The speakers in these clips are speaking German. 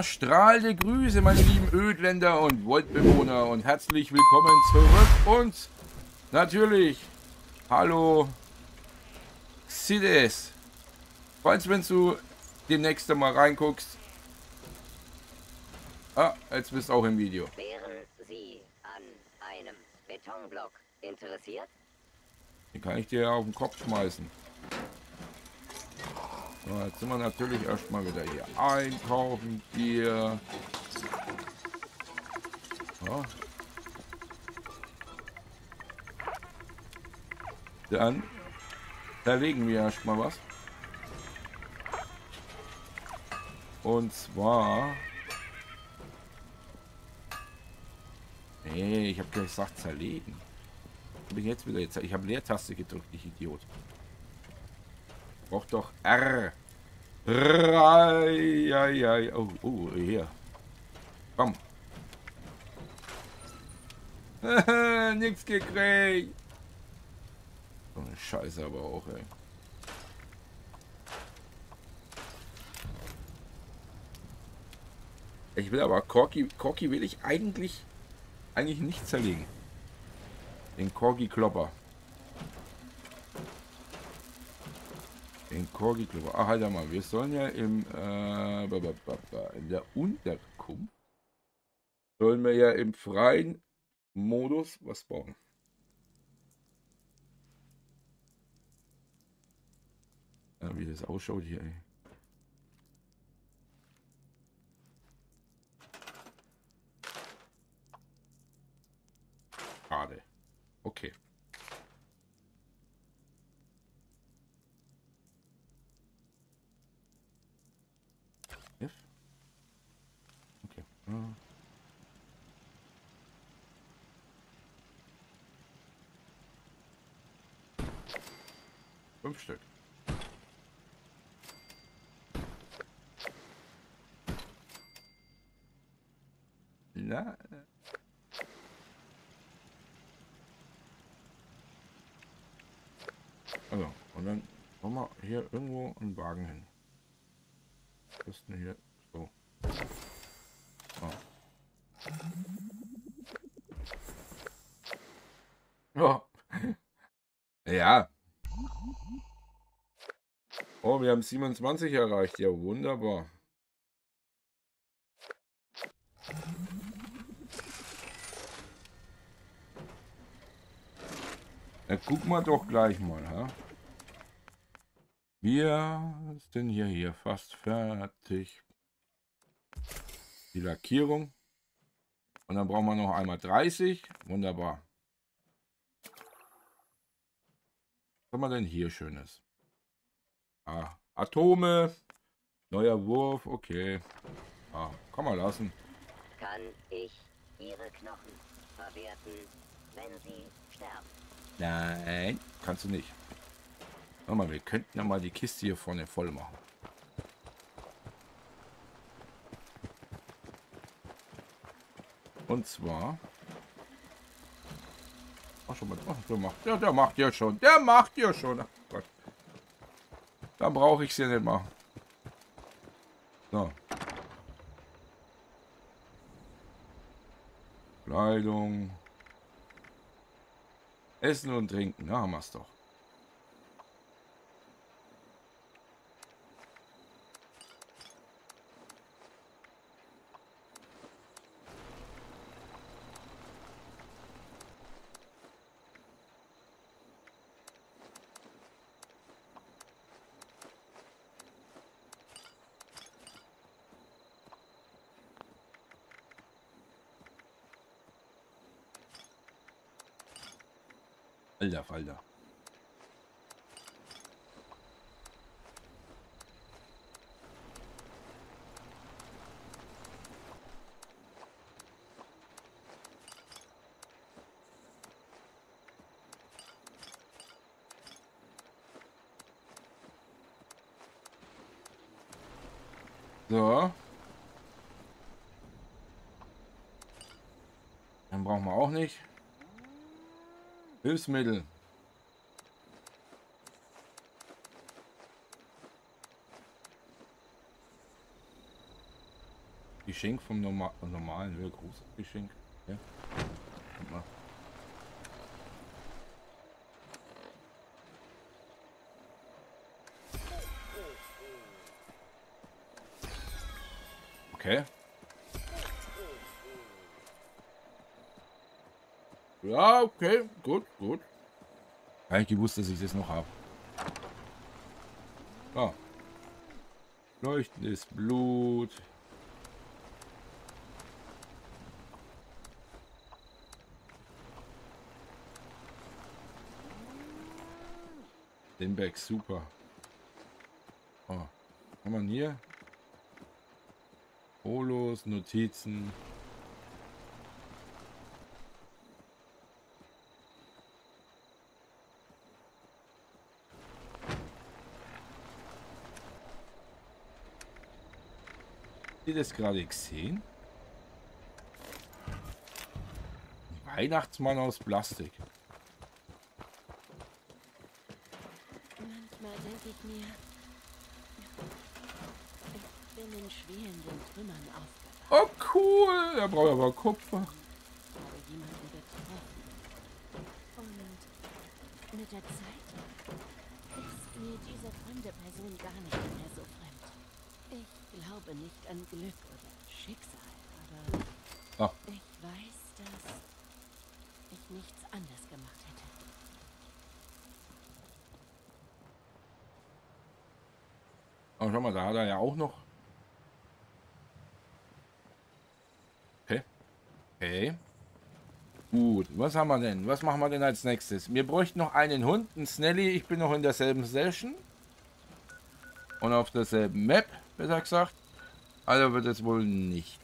Ja, strahlende Grüße, meine lieben Ödländer und Waldbewohner, und herzlich willkommen zurück und natürlich hallo Cides. Falls, wenn du demnächst mal reinguckst. Ah, jetzt bist du auch im Video. Wären Sie an einem Betonblock interessiert? Den kann ich dir auf den Kopf schmeißen. So, jetzt sind wir natürlich erstmal wieder hier einkaufen, Bier. So. Dann zerlegen wir erstmal was. Und zwar... Hey, ich habe gesagt zerlegen. Bin jetzt wieder jetzt. Ich habe Leertaste gedrückt, ich Idiot. Braucht doch R. Oh, hier. Komm. Nix gekriegt. So eine Scheiße aber auch, ey. Ich will aber Corky will ich eigentlich nicht zerlegen. Den Corgi-Klopper. Ach, halt mal, wir sollen ja in der Unterkunft sollen wir ja im freien Modus was bauen. Ja, wie das ausschaut hier, ey. Schade. Okay. Okay. Fünf Stück. Na. Also, und dann machen wir hier irgendwo einen Wagen hin. Was ist denn hier? So. Oh. Oh. Ja. Oh, wir haben 27 erreicht. Ja, wunderbar. Na, gucken wir doch gleich mal, ha? Wir sind hier fast fertig. Die Lackierung. Und dann brauchen wir noch einmal 30. Wunderbar. Was haben wir denn hier Schönes? Ah, Atome. Neuer Wurf. Okay. Ah, kann man lassen. Kann ich Ihre Knochen verwerten, wenn Sie sterben? Nein, kannst du nicht. Warte mal, wir könnten ja mal die Kiste hier vorne voll machen. Und zwar... Ach, schon mal. Ach, der macht ja schon. Der macht ja schon. Ach Gott. Dann brauche ich es ja nicht machen. So. Kleidung. Essen und Trinken. Na, haben wir es doch. Alter Falter. So. Dann brauchen wir auch nicht. Hilfsmittel. Geschenk vom normalen, ja, großes Geschenk. Ja. Mal. Okay. Ja, okay, gut, gut. Habe ich gewusst, dass ich das noch habe. Ah. Leuchtendes Blut. Den Bag, super. Ah. Kann man hier? Holos, Notizen. Das gerade gesehen? Weihnachtsmann aus Plastik. Manchmal denke ich mir, ich bin in schwelenden Trümmern aufgewacht. Oh cool, er braucht aber Kupfer. Ich habe jemanden getroffen. Und mit der Zeit ist mir diese fremde Person gar nicht mehr so fremd. Ich glaube nicht an Glück oder Schicksal, aber ich weiß, dass ich nichts anders gemacht hätte. Oh, schau mal, da hat er ja auch noch. Okay. Okay. Gut, was haben wir denn? Was machen wir denn als nächstes? Wir bräuchten noch einen Hund, einen Snelly. Ich bin noch in derselben Session. Und auf derselben Map, besser gesagt. Also wird es wohl nicht.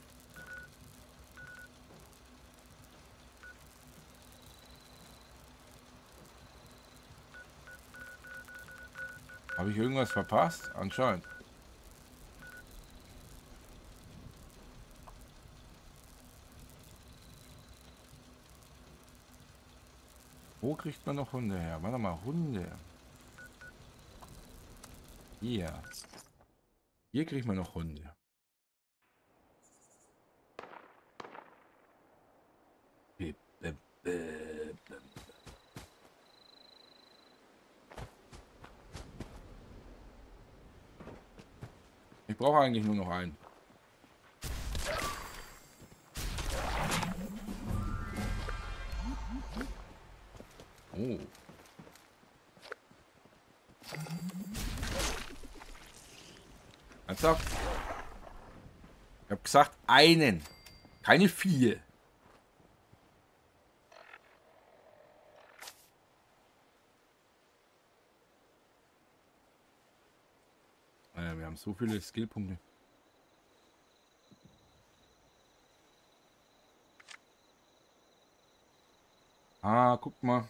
Habe ich irgendwas verpasst? Anscheinend. Wo kriegt man noch Hunde her? Warte mal, Hunde. Hier. Hier kriegt man noch Hunde. Ich brauche eigentlich nur noch einen. Oh. Ernsthaft? Ich habe gesagt, einen. Keine vier. Naja, wir haben so viele Skillpunkte. Ah, guck mal.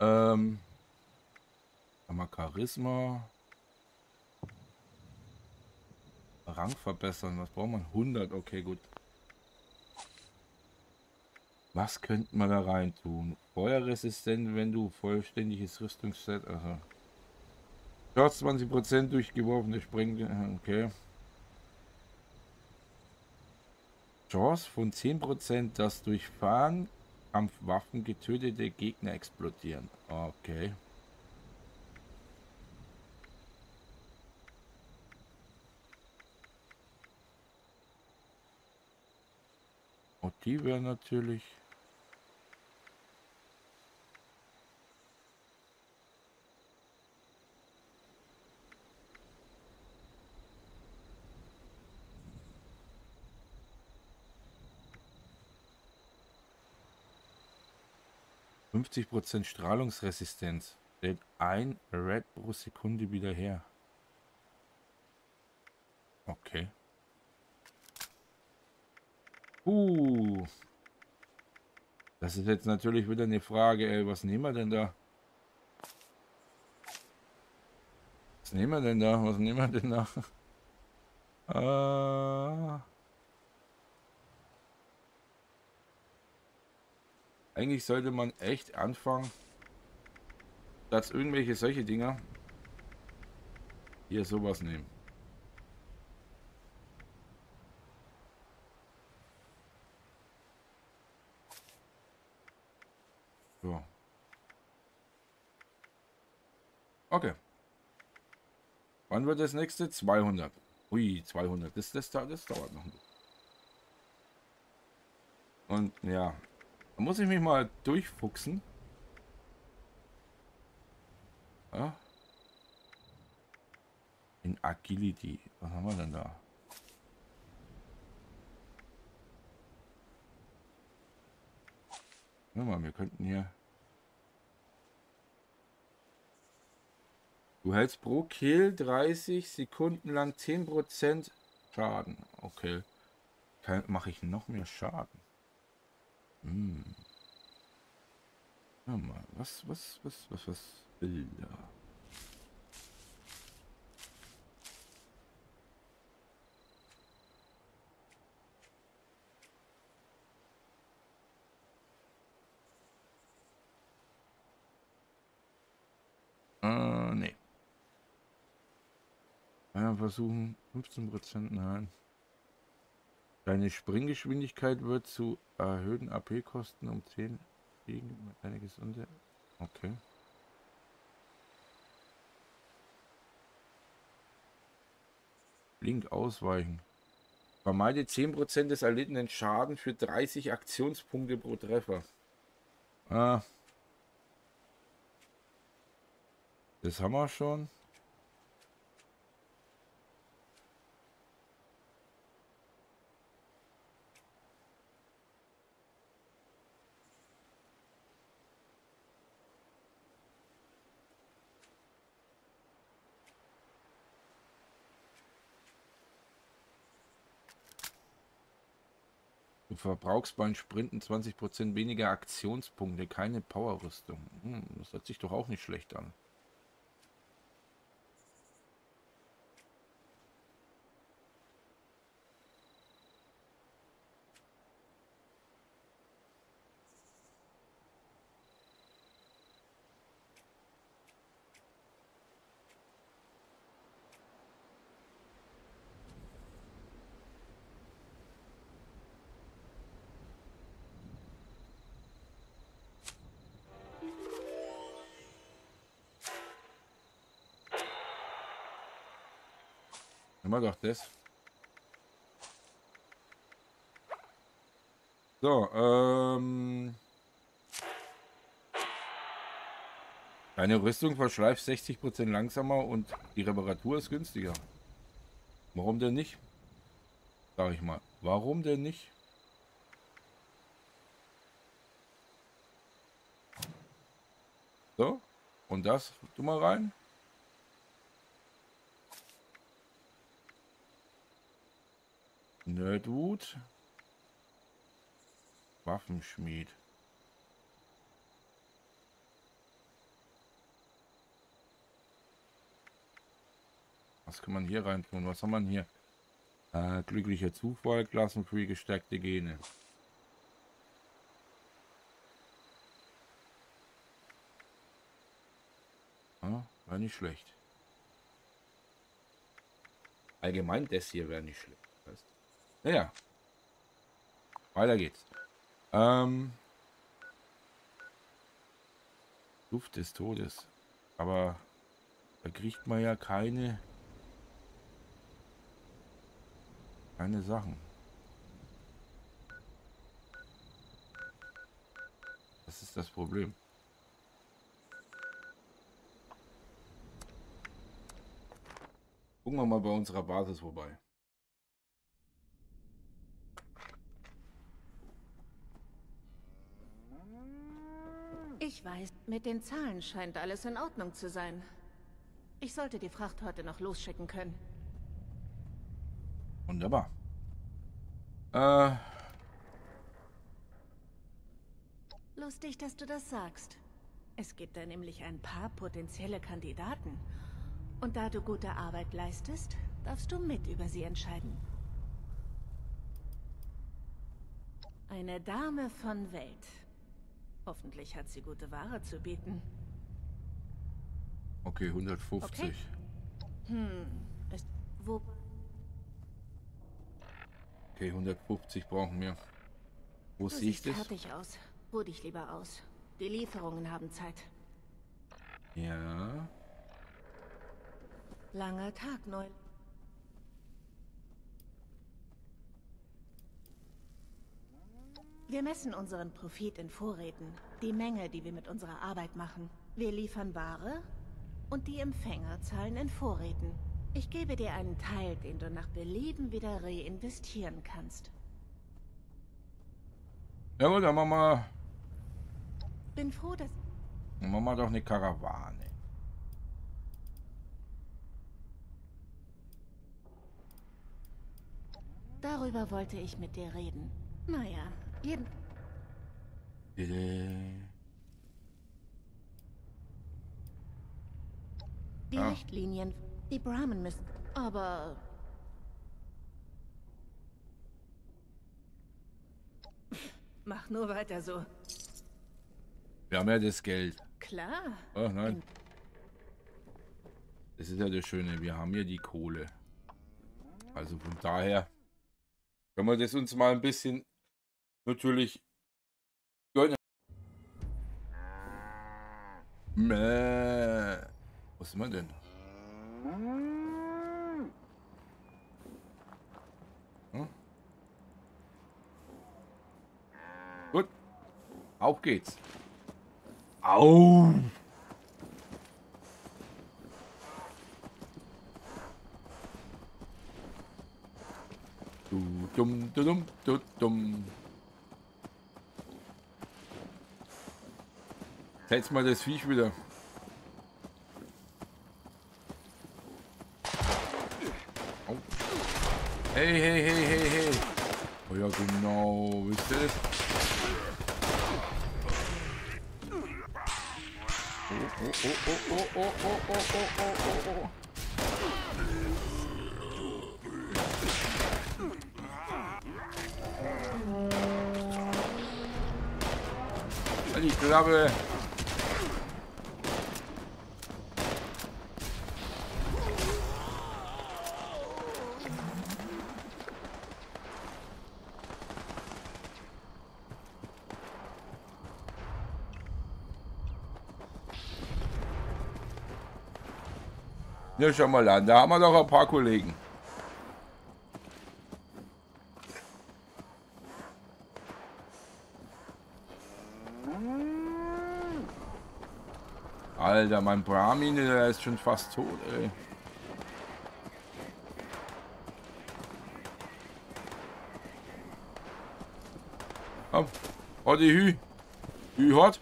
Haben wir Charisma. Rang verbessern. Was braucht man? 100. Okay, gut. Was könnte man da rein tun? Feuerresistent, wenn du vollständiges Rüstungsset... Also 20% durch geworfene Sprengkörper. Okay. Chance von 10%, dass durch Fahren Kampfwaffen getötete Gegner explodieren. Okay. Die wäre natürlich. Fünfzig % Strahlungsresistenz. Stellt ein Red pro Sekunde wieder her. Okay. Das ist jetzt natürlich wieder eine Frage, ey, was nehmen wir denn da? Was nehmen wir denn da? Was nehmen wir denn da? Eigentlich sollte man echt anfangen, dass irgendwelche solche Dinger hier sowas nehmen. Okay. Wann wird das nächste? 200. Ui, 200. Das dauert noch. Und ja, da muss ich mich mal durchfuchsen. Ja. In Agility. Was haben wir denn da? Guck mal, wir könnten hier... Du hältst pro Kill 30 Sekunden lang 10% Schaden. Okay. Mache ich noch mehr Schaden? Hm. Guck mal, was will da? Nee. Ja, versuchen 15%, nein. Deine Springgeschwindigkeit wird zu erhöhten AP-Kosten um 10 gegen deine gesunde. Okay. Blink ausweichen. Vermeide 10% des erlittenen Schaden für 30 Aktionspunkte pro Treffer. Ah. Das haben wir schon. Du verbrauchst beim Sprinten 20% weniger Aktionspunkte, keine Powerrüstung. Das hört sich doch auch nicht schlecht an. Immer doch das. So, deine Rüstung verschleift 60% langsamer und die Reparatur ist günstiger. Warum denn nicht? Sag ich mal. Warum denn nicht? So, und das du mal rein. Nerdwood. Waffenschmied. Was kann man hier rein tun? Was haben wir hier? Glücklicher Zufall, Klassenfree, gestärkte Gene. Ja, war nicht schlecht. Allgemein das hier wäre nicht schlecht. Ja, weiter geht's. Luft des Todes. Aber da kriegt man ja keine Sachen. Das ist das Problem. Gucken wir mal bei unserer Basis vorbei. Ich weiß, mit den Zahlen scheint alles in Ordnung zu sein. Ich sollte die Fracht heute noch losschicken können. Wunderbar. Lustig, dass du das sagst. Es gibt da nämlich ein paar potenzielle Kandidaten. Und da du gute Arbeit leistest, darfst du mit über sie entscheiden. Eine Dame von Welt. Hoffentlich hat sie gute Ware zu bieten. Okay, 150. Okay. Okay, 150 brauchen wir. Wo sehe ich das? Fertig aus. Ruh dich lieber aus. Die Lieferungen haben Zeit. Ja. Langer Tag, Neul. Wir messen unseren Profit in Vorräten, die Menge, die wir mit unserer Arbeit machen. Wir liefern Ware und die Empfänger zahlen in Vorräten. Ich gebe dir einen Teil, den du nach Belieben wieder reinvestieren kannst. Ja gut, dann machen wir... Bin froh, dass... Dann machen wir doch eine Karawane. Darüber wollte ich mit dir reden. Naja, jeden... Die Richtlinien, die Brahmin müssen, aber... Mach nur weiter so. Wir haben ja das Geld. Klar. Ach nein. Das ist ja das Schöne, wir haben ja die Kohle. Also von daher können wir das uns mal ein bisschen natürlich gönnen. Mäh. Was sind wir denn? Hm? Gut. Auf geht's. Au! Du dumm. Setz mal das Viech wieder. Hey. Oh ja, genau. Wisst ihr das? Oh. Die Klappe. Ja, schau mal an, da haben wir doch ein paar Kollegen. Alter, mein Brahmin, der ist schon fast tot, ey. Komm, oh, die Hü. Hü hot.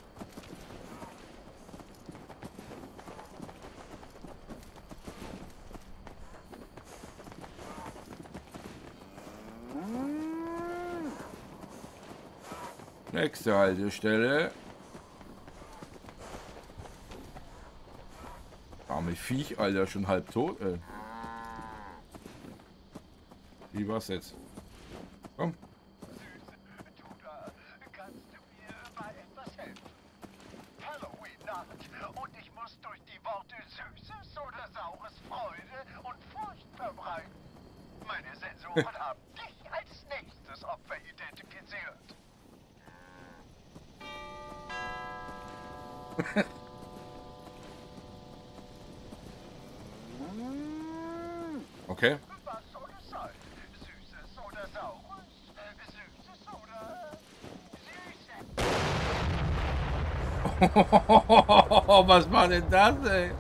Nächste Haltestelle. Arme Viech, Alter, schon halb tot, ey. Wie war's jetzt? Komm. Kannst du mir bei etwas helfen? Halloween-Nacht und ich muss durch die Worte Süßes oder Saures Freude und Furcht verbreiten. Meine Sensoren haben dich als nächstes Opfer identifiziert. Okay. Was soll es sein? Süßes oder saures? Süßes oder süßes? Was war denn das, ey?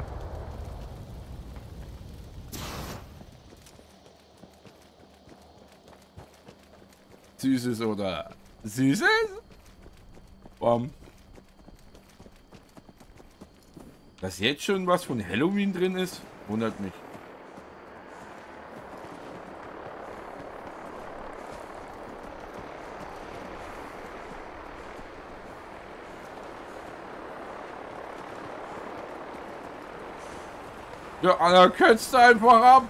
Süßes oder süßes? Bom. Dass jetzt schon was von Halloween drin ist, wundert mich. Ja, Anna, kürzt einfach ab.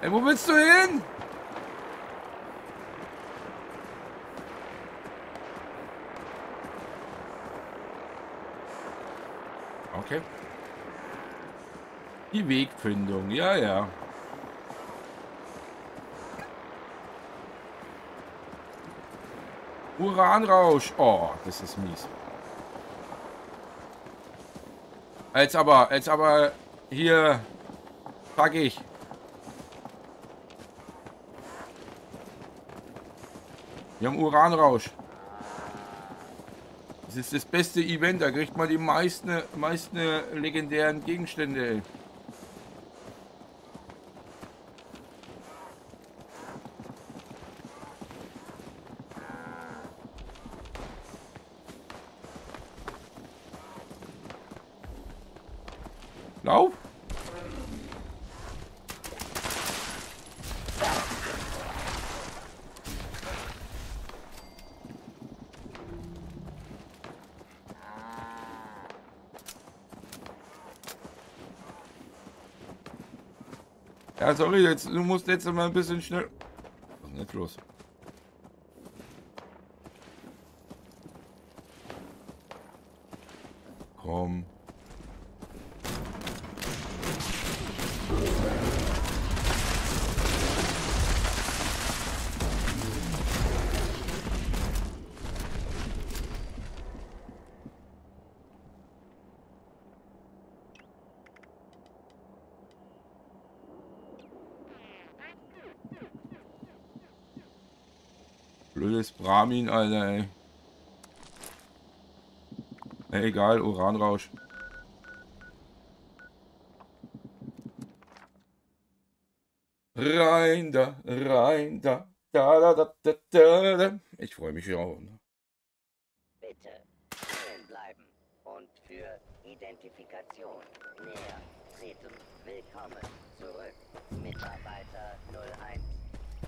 Ey, wo willst du hin? Okay. Die Wegfindung, ja, ja. Uranrausch. Oh, das ist mies. Als aber hier pack ich. Wir haben Uranrausch. Das ist das beste Event, da kriegt man die meisten legendären Gegenstände, ey. Lauf! Ja, sorry, jetzt, du musst jetzt mal ein bisschen schnell. Was ist denn jetzt los? Komm. Blödes Brahmin, Alter, ey. Egal, Uranrausch. Rein da, da, da, da, da, da, da. Ich freue mich auch. Bitte stehen bleiben und für Identifikation näher treten. Willkommen zurück, Mitarbeiter 01.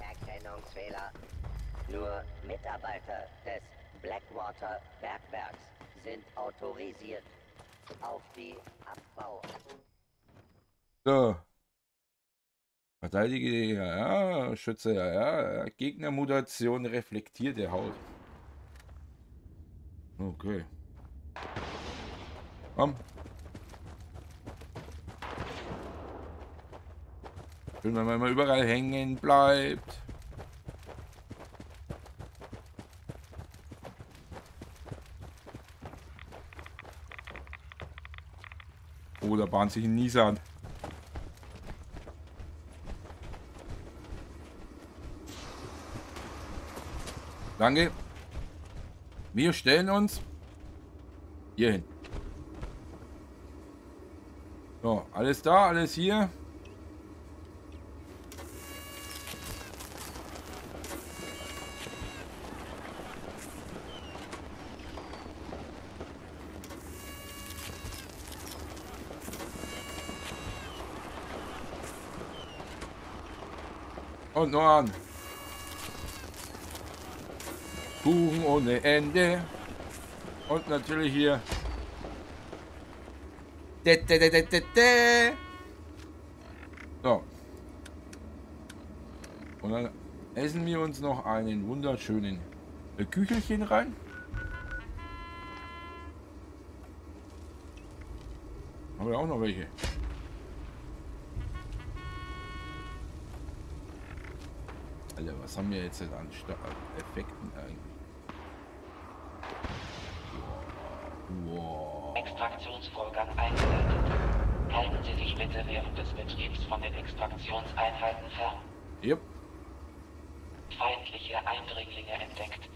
Erkennungsfehler. Nur Mitarbeiter des Blackwater Bergwerks sind autorisiert auf die Abbau. So. Verteidige, ja, Schütze, ja. Gegnermutation reflektiert der Haut. Okay. Komm. Schön, wenn man immer überall hängen bleibt. Oh, da bahnt sich ein Nissan. Danke. Wir stellen uns hier hin. So, alles da, alles hier. Und noch an. Kuchen ohne Ende. Und natürlich hier. So. Und dann essen wir uns noch einen wunderschönen Küchelchen rein. Haben wir auch noch welche. Alter, was haben wir jetzt an Effekten eigentlich? Wow. Extraktionsvorgang eingeleitet. Halten Sie sich bitte während des Betriebs von den Extraktionseinheiten fern. Yep. Feindliche Eindringlinge entdeckt.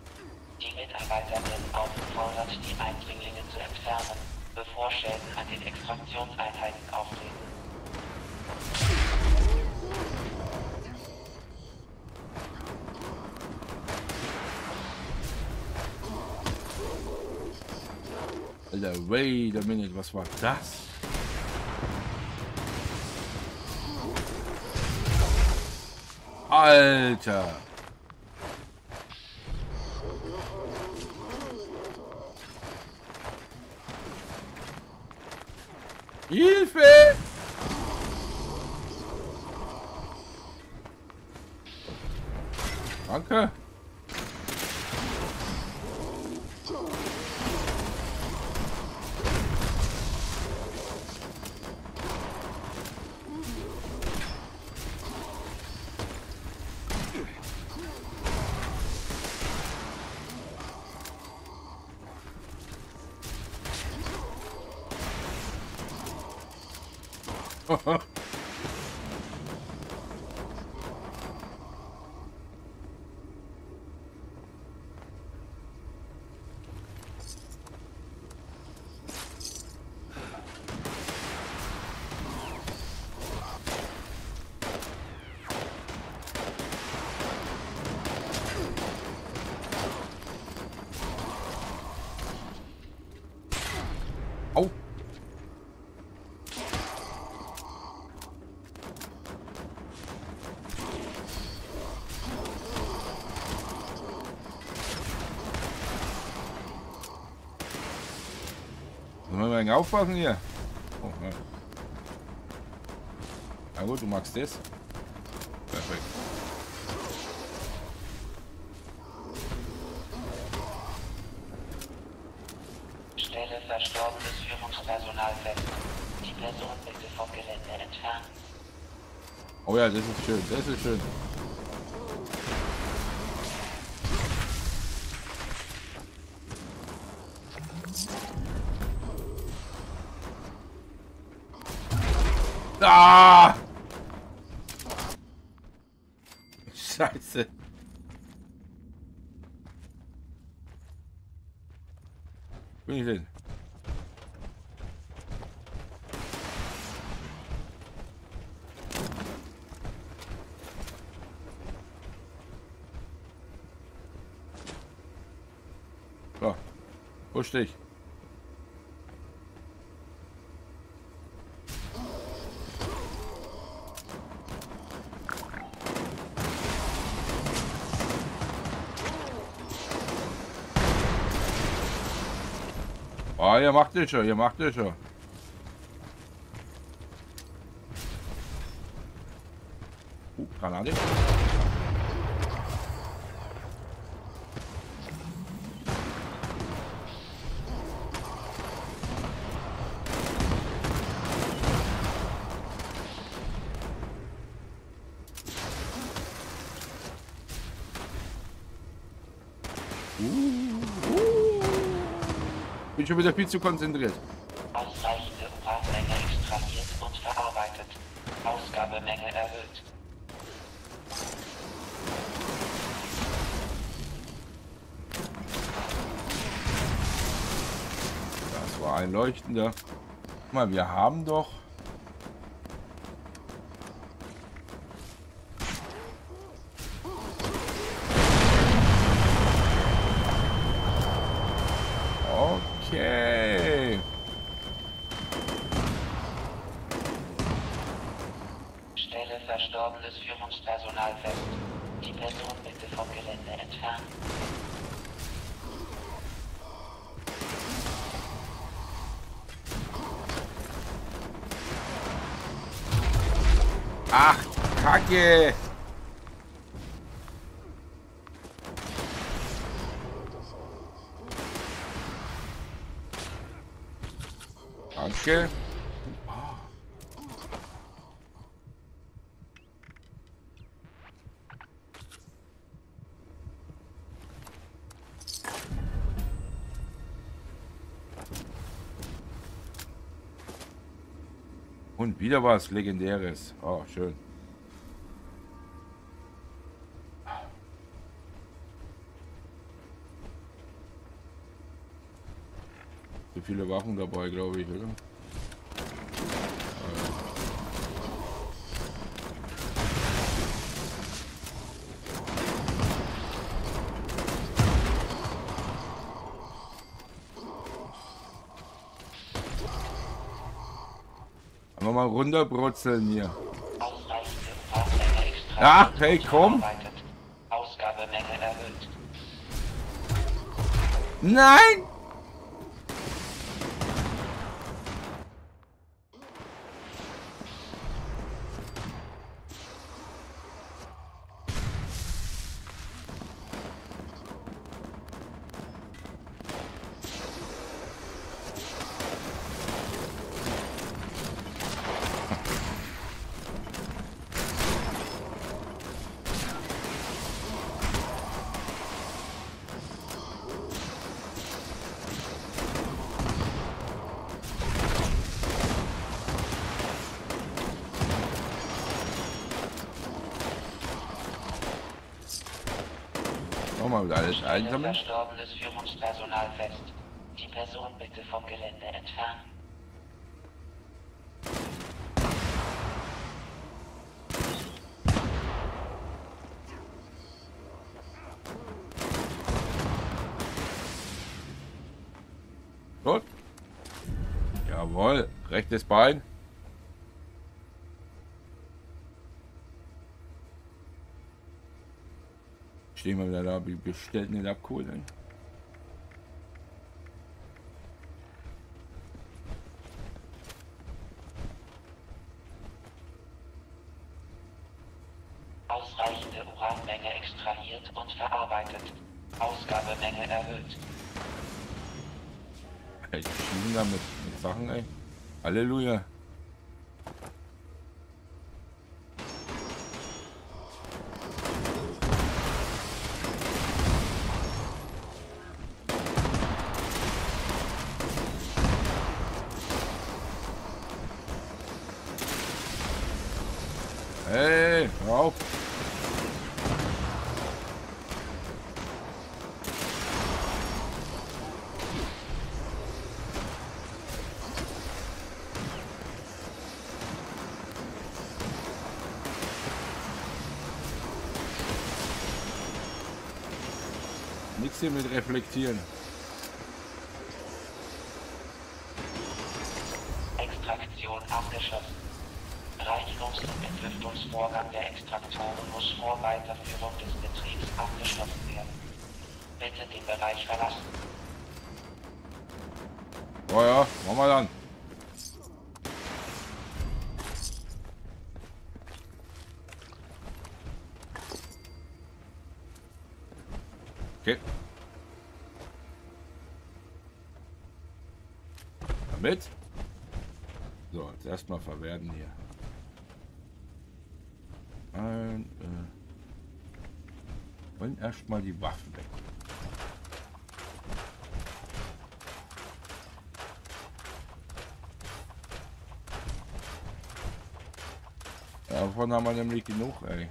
Die Mitarbeiter werden aufgefordert, die Eindringlinge zu entfernen, bevor Schäden an den Extraktionseinheiten auftreten. Alter, wait a minute, was war das? Alter! Hilfe! Danke! Aufpassen hier. Oh, ne. Na gut, du magst das. Perfekt. Stelle verstorbenes Führungspersonal fest. Die Person bitte vom Gelände entfernen. Oh ja, das ist schön, das ist schön. Ah! Scheiße. Bin ich denn? So, wo stehe ich? Ah, ihr macht das schon, ihr macht das schon. Granate. Ich bin wieder viel zu konzentriert. Ausreichende Uranmenge extrahiert und verarbeitet. Ausgabemenge erhöht. Das war ein leuchtender. Guck mal, wir haben doch. Okay. Stelle verstorbenes Führungspersonal fest. Die Person bitte vom Gelände entfernen. Ach, Kacke! Danke. Und wieder was Legendäres. Oh, schön. Viele Wachen dabei, glaube ich, oder? Aber mal runterbrutzeln hier. Ach, hey, komm! Nein! Nochmal wieder alles einsammeln. Verstorbenes Führungspersonal fest. Die Person bitte vom Gelände entfernen. Gut. Jawohl. Rechtes Bein. Stehen wir wieder da, wie bestellt nicht ab, cool, ne? Ausreichende Uranmenge extrahiert und verarbeitet. Ausgabemenge erhöht. Ey, schieben da mit Sachen, ey. Halleluja. Hey, hör auf! Nichts hier mit reflektieren. Extraktion abgeschlossen. Reinigungsvorgang und Entlüftungsvorgang der Extraktoren muss vor Weiterführung des Betriebs abgeschlossen werden. Bitte den Bereich verlassen. Oh ja, machen wir dann. Okay. Damit. So, jetzt erstmal verwerten hier. Wollen erstmal die Waffen weg. Davon haben wir nämlich genug, ey.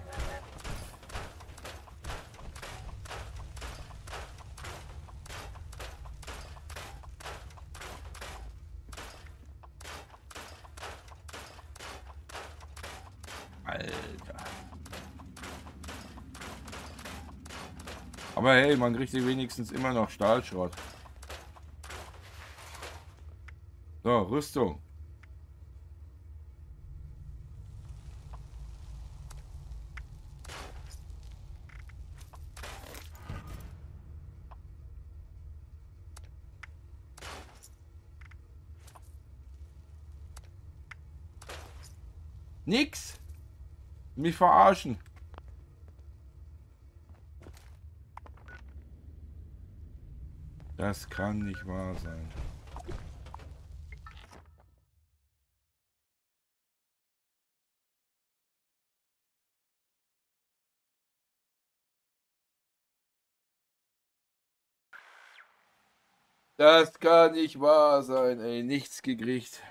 Aber hey, man kriegt hier wenigstens immer noch Stahlschrott. So, Rüstung. Nix. Mich verarschen. Das kann nicht wahr sein. Das kann nicht wahr sein, ey. Nichts gekriegt.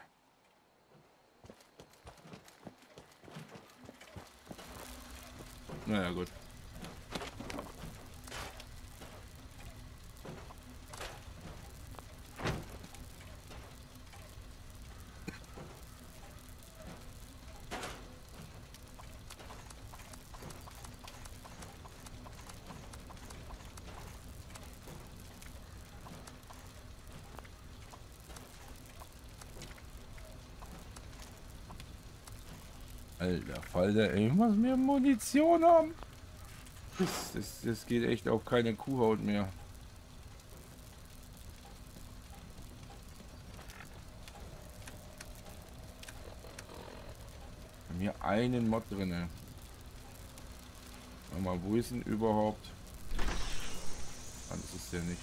Na ja, gut. Alter Falter, ey, ich muss mehr Munition haben. Das geht echt auf keine Kuhhaut mehr. Bei mir einen Mod drin. Warte mal, wo ist denn überhaupt? Das ist ja nicht.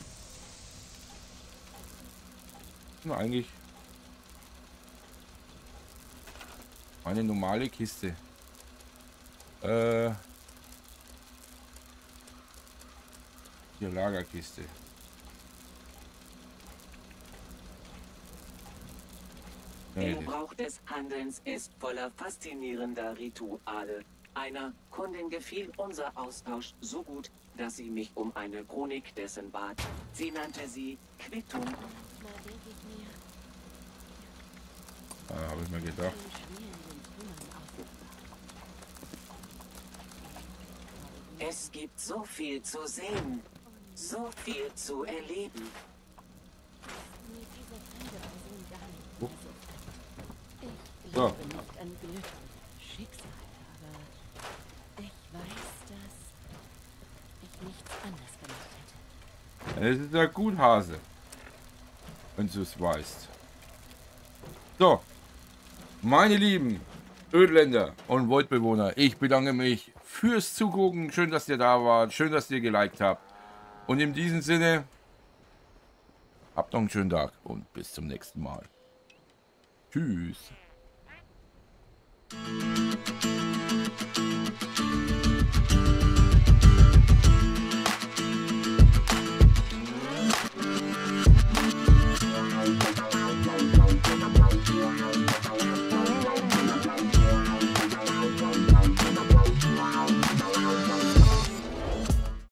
Na, eigentlich. Eine normale Kiste. Hier Lagerkiste. Der Gebrauch des Handelns ist voller faszinierender Rituale. Einer Kundin gefiel unser Austausch so gut, dass sie mich um eine Chronik dessen bat. Sie nannte sie Quittung. Ah, habe ich mir gedacht. Es gibt so viel zu sehen, so viel zu erleben. Oh. So. Das ist ja gut, Hase. Wenn du es weißt. So. Meine lieben Ödländer und Voidbewohner, ich bedanke mich fürs Zugucken. Schön, dass ihr da wart. Schön, dass ihr geliked habt. Und in diesem Sinne, habt noch einen schönen Tag und bis zum nächsten Mal. Tschüss.